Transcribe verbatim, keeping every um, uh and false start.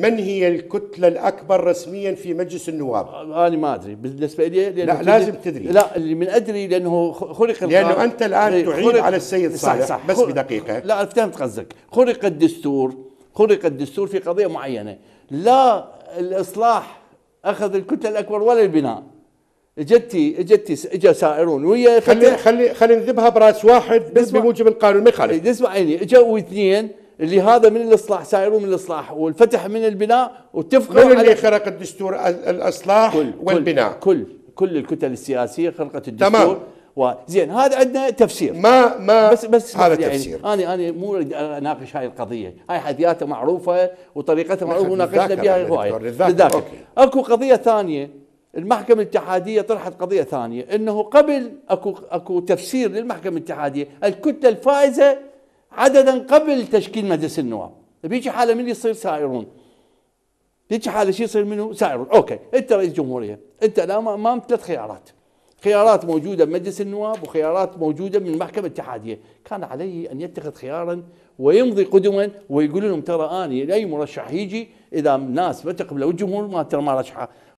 من هي الكتلة الأكبر رسميا في مجلس النواب؟ أنا ما أدري بالنسبة لي. لا لازم تدري. لا اللي من أدري لأنه خرق. لأنه أنت الآن تعيد على السيد صالح. صح صح بس بدقيقة. لا افتهمت قصدك. خرق الدستور، خرق الدستور في قضية معينة. لا الإصلاح أخذ الكتلة الأكبر ولا البناء. اجتي اجتي اجا سائرون ويا خلي خلي خلي نذبها براس واحد بس بموجب القانون ما يخالف. اسمع عيني اجوا اثنين اللي هذا من الاصلاح سائرون من الاصلاح والفتح من البناء واتفقوا من اللي خرق الدستور الاصلاح كل والبناء كل كل الكتل السياسيه خرقت الدستور تمام وزين هذا عندنا تفسير ما ما بس بس هذا يعني تفسير انا انا مو اناقش هاي القضيه هاي حدياتها معروفه وطريقتها معروفه وناقشنا بها هواي لذلك اكو قضيه ثانيه المحكمة الاتحادية طرحت قضية ثانية انه قبل اكو اكو تفسير للمحكمة الاتحادية الكتلة الفائزة عددا قبل تشكيل مجلس النواب بيجي حالة من يصير سائرون بيجي حالة شي يصير منه سائرون اوكي انت رئيس جمهورية انت لا امام ثلاث خيارات خيارات موجودة بمجلس النواب وخيارات موجودة من المحكمة الاتحادية كان عليه ان يتخذ خيارا ويمضي قدما ويقول لهم ترى اني اي مرشح يجي اذا الناس ما تقبله والجمهور ما ترى ما رشحه